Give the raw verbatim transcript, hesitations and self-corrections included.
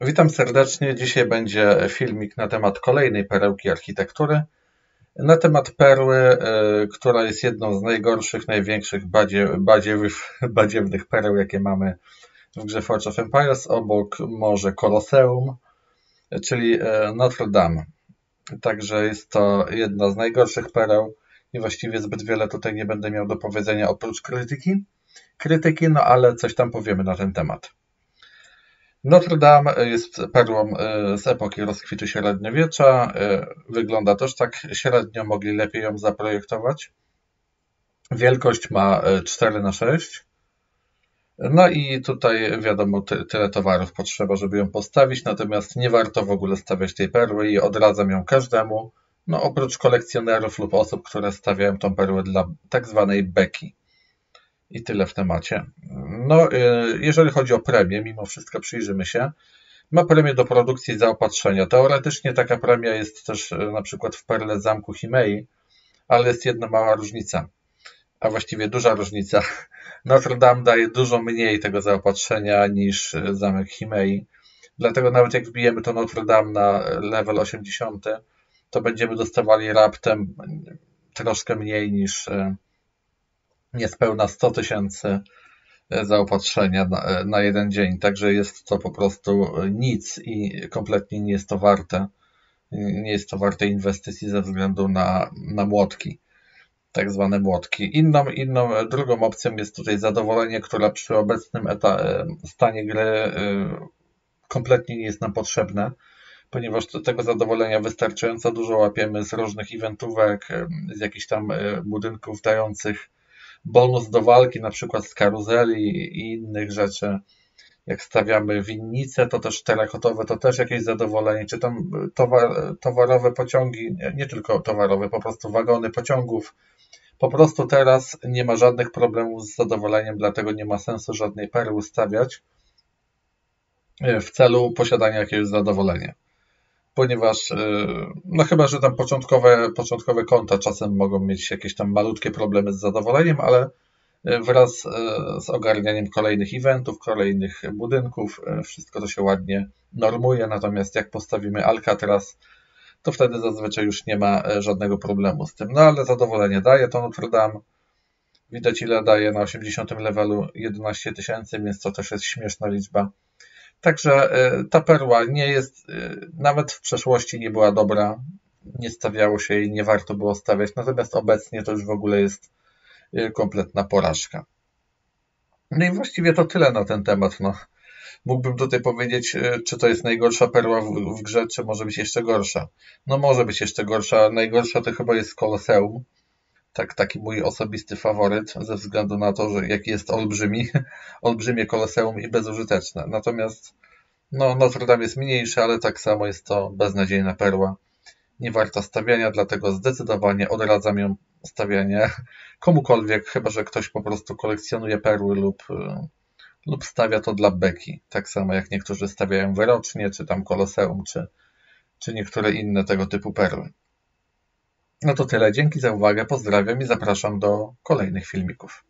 Witam serdecznie. Dzisiaj będzie filmik na temat kolejnej perełki architektury. Na temat perły, która jest jedną z najgorszych, największych, badzie, badziewnych, badziewnych pereł, jakie mamy w grze Forge of Empires, obok może Koloseum, czyli Notre Dame. Także jest to jedna z najgorszych pereł i właściwie zbyt wiele tutaj nie będę miał do powiedzenia oprócz krytyki. Krytyki, no ale coś tam powiemy na ten temat. Notre Dame jest perłą z epoki rozkwitu średniowiecza. Wygląda też tak średnio, mogli lepiej ją zaprojektować. Wielkość ma cztery na sześć. No i tutaj wiadomo, tyle towarów potrzeba, żeby ją postawić, natomiast nie warto w ogóle stawiać tej perły i odradzam ją każdemu, no oprócz kolekcjonerów lub osób, które stawiają tą perłę dla tak zwanej beki. I tyle w temacie. No, jeżeli chodzi o premię, mimo wszystko przyjrzymy się. Ma premię do produkcji i zaopatrzenia. Teoretycznie taka premia jest też na przykład w perle zamku Himei, ale jest jedna mała różnica, a właściwie duża różnica. Notre Dame daje dużo mniej tego zaopatrzenia niż zamek Himei. Dlatego nawet jak wbijemy to Notre Dame na level osiemdziesiąty, to będziemy dostawali raptem troszkę mniej niż niespełna sto tysięcy zaopatrzenia na, na jeden dzień. Także jest to po prostu nic i kompletnie nie jest to warte. Nie jest to warte inwestycji ze względu na, na młotki. Tak zwane młotki. Inną, inną, drugą opcją jest tutaj zadowolenie, które przy obecnym stanie gry kompletnie nie jest nam potrzebne, ponieważ tego zadowolenia wystarczająco dużo łapiemy z różnych eventówek, z jakichś tam budynków dających bonus do walki, na przykład z karuzeli i innych rzeczy. Jak stawiamy winnice, to też terakotowe, to też jakieś zadowolenie, czy tam towar, towarowe pociągi, nie tylko towarowe, po prostu wagony pociągów. Po prostu teraz nie ma żadnych problemów z zadowoleniem, dlatego nie ma sensu żadnej perły stawiać w celu posiadania jakiegoś zadowolenia. Ponieważ, no chyba, że tam początkowe, początkowe konta czasem mogą mieć jakieś tam malutkie problemy z zadowoleniem, ale wraz z ogarnianiem kolejnych eventów, kolejnych budynków, wszystko to się ładnie normuje, natomiast jak postawimy Alcatraz, to wtedy zazwyczaj już nie ma żadnego problemu z tym. No ale zadowolenie daje to Notre Dame. Widać ile daje na osiemdziesiątym levelu, jedenaście tysięcy, więc to też jest śmieszna liczba. Także ta perła nie jest, nawet w przeszłości nie była dobra, nie stawiało się jej, nie warto było stawiać, natomiast obecnie to już w ogóle jest kompletna porażka. No i właściwie to tyle na ten temat. No, mógłbym tutaj powiedzieć, czy to jest najgorsza perła w, w grze, czy może być jeszcze gorsza. No może być jeszcze gorsza, najgorsza to chyba jest Koloseum. Tak, taki mój osobisty faworyt, ze względu na to, że jaki jest olbrzymi, olbrzymie Koloseum i bezużyteczne. Natomiast no, Notre Dame jest mniejsze, ale tak samo jest to beznadziejna perła. Nie warta stawiania, dlatego zdecydowanie odradzam ją stawianie komukolwiek, chyba że ktoś po prostu kolekcjonuje perły lub, lub stawia to dla beki. Tak samo jak niektórzy stawiają wyrocznie, czy tam Koloseum, czy, czy niektóre inne tego typu perły. No to tyle, dzięki za uwagę, pozdrawiam i zapraszam do kolejnych filmików.